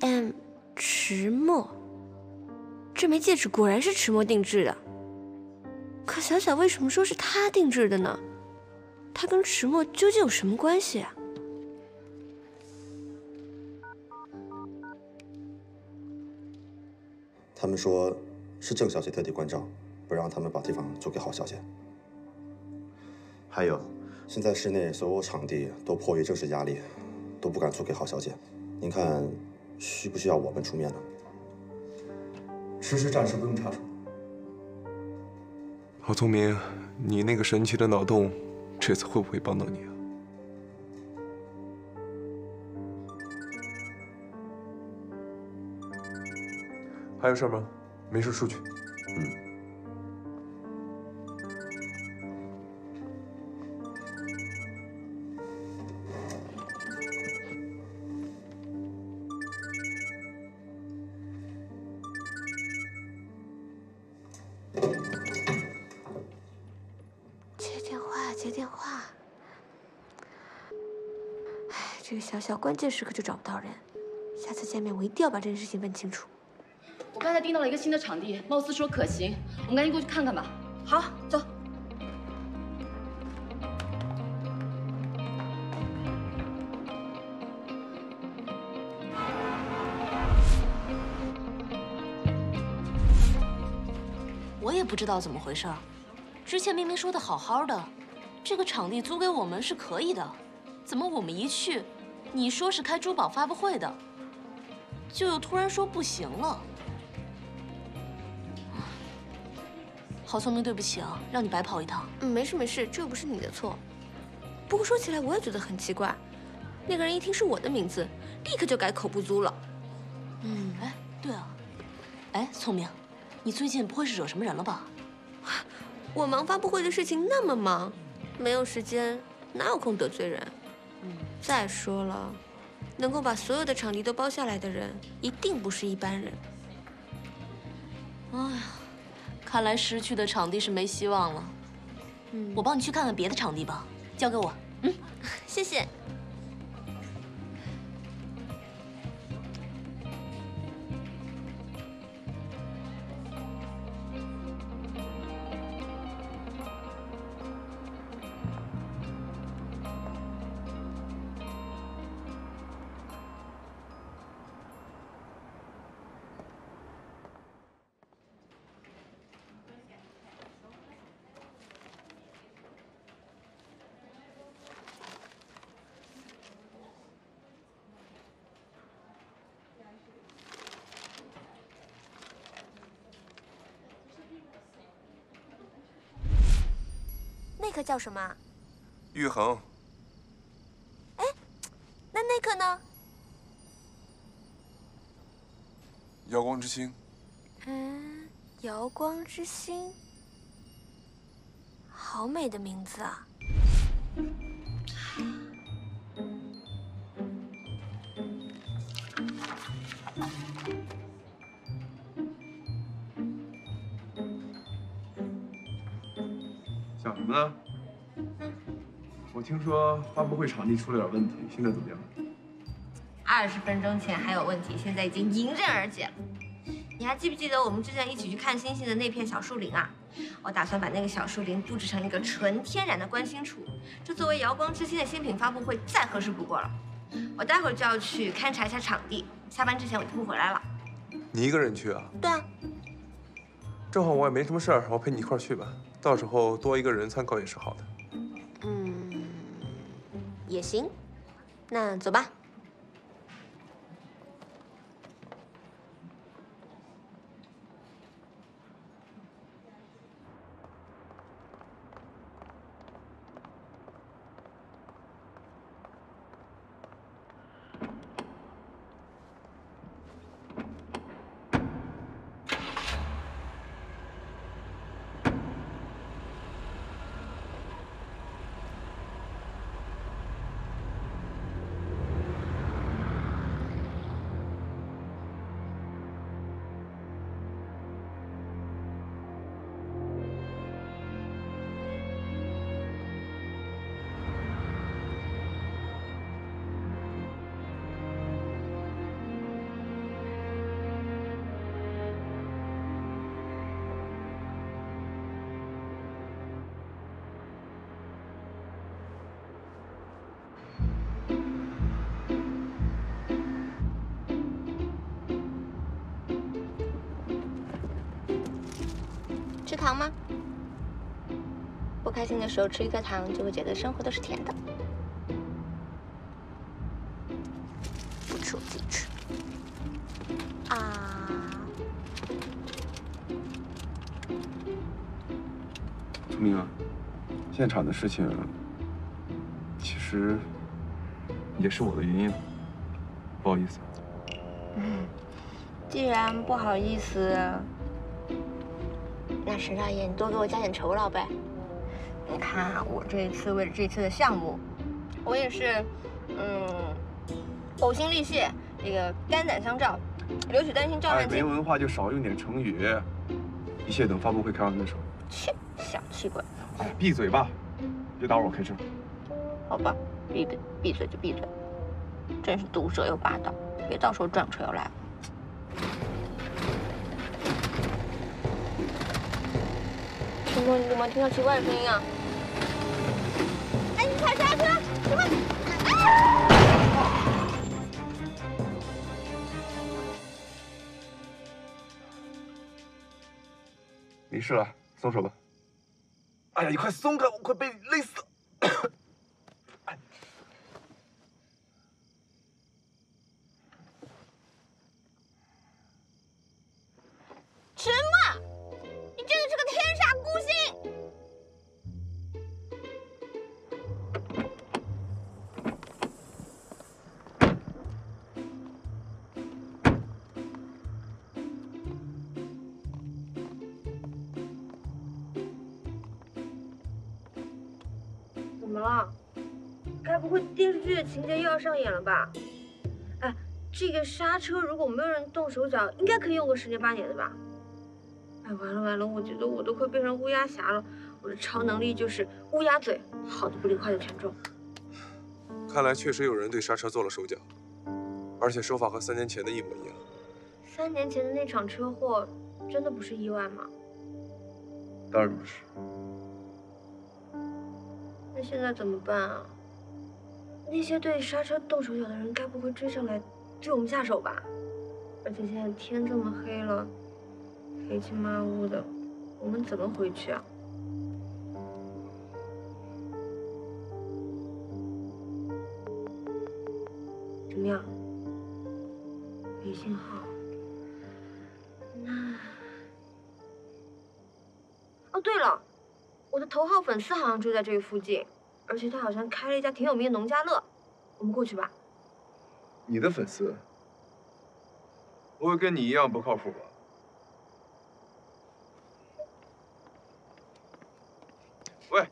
DM 迟墨，这枚戒指果然是迟墨定制的。可小小为什么说是他定制的呢？他跟迟墨究竟有什么关系啊？他们说是郑小姐特地关照，不让他们把地方租给郝小姐。还有，现在市内所有场地都迫于政治压力，都不敢租给郝小姐。 您看，需不需要我们出面呢？实施暂时不用插手。郝聪明，你那个神奇的脑洞，这次会不会帮到你啊？还有事吗？没事出去。嗯。 小关键时刻就找不到人，下次见面我一定要把这件事情问清楚。我刚才盯到了一个新的场地，貌似说可行，我们赶紧过去看看吧。好，走。我也不知道怎么回事，之前明明说的好好的，这个场地租给我们是可以的，怎么我们一去？ 你说是开珠宝发布会的，就又突然说不行了。郝聪明，对不起啊，让你白跑一趟。没事没事，这又不是你的错。不过说起来，我也觉得很奇怪，那个人一听是我的名字，立刻就改口不租了。哎，对啊，哎，聪明，你最近不会是惹什么人了吧？我忙发布会的事情，那么忙，没有时间，哪有空得罪人？ 再说了，能够把所有的场地都包下来的人，一定不是一般人。哎呀，看来失去的场地是没希望了。我帮你去看看别的场地吧，交给我。谢谢。那个叫什么？玉衡。哎，那个呢？瑶光之星。瑶光之星，好美的名字啊！想什么呢？ 我听说发布会场地出了点问题，现在怎么样？20分钟前还有问题，现在已经迎刃而解了。你还记不记得我们之前一起去看星星的那片小树林啊？我打算把那个小树林布置成一个纯天然的观星处，这作为瑶光之星的新品发布会再合适不过了。我待会儿就要去勘察一下场地，下班之前我就不回来了。你一个人去啊？对啊。正好我也没什么事儿，我陪你一块儿去吧，到时候多一个人参考也是好的。 也行，那走吧。吃糖吗？不开心的时候吃一颗糖，就会觉得生活都是甜的。不吃我自己吃。啊！明啊，现场的事情其实也是我的原因，不好意思。既然不好意思，那沈少爷，你多给我加点酬劳呗。你看，我这一次为了这次的项目，我也是，呕心沥血，这个肝胆相照，留取丹心照汗青。没文化就少用点成语，一切等发布会开完再说。切，小气鬼！哎，闭嘴吧，别打扰我开车。好吧，闭嘴就闭嘴，真是毒舌又霸道，别到时候撞车又来了。 你怎么听到奇怪的声音啊？哎，你快刹车！什么？哎！没事了，松手吧。哎呀，你快松开，我快被你累死了。什么？ 怎么了？该不会电视剧的情节又要上演了吧？哎，这个刹车如果没有人动手脚，应该可以用个10年8年的吧？哎，完了，我觉得我都快变成乌鸦侠了。我的超能力就是乌鸦嘴，好的不灵，坏的全中。看来确实有人对刹车做了手脚，而且手法和3年前的一模一样。3年前的那场车祸真的不是意外吗？当然不是。 那现在怎么办啊？那些对刹车动手脚的人，该不会追上来对我们下手吧？而且现在天这么黑了，黑漆麻乌的，我们怎么回去啊？怎么样？没信号。那……哦，对了。 我的头号粉丝好像住在这个附近，而且他好像开了一家挺有名的农家乐，我们过去吧。你的粉丝不会跟你一样不靠谱吧？喂，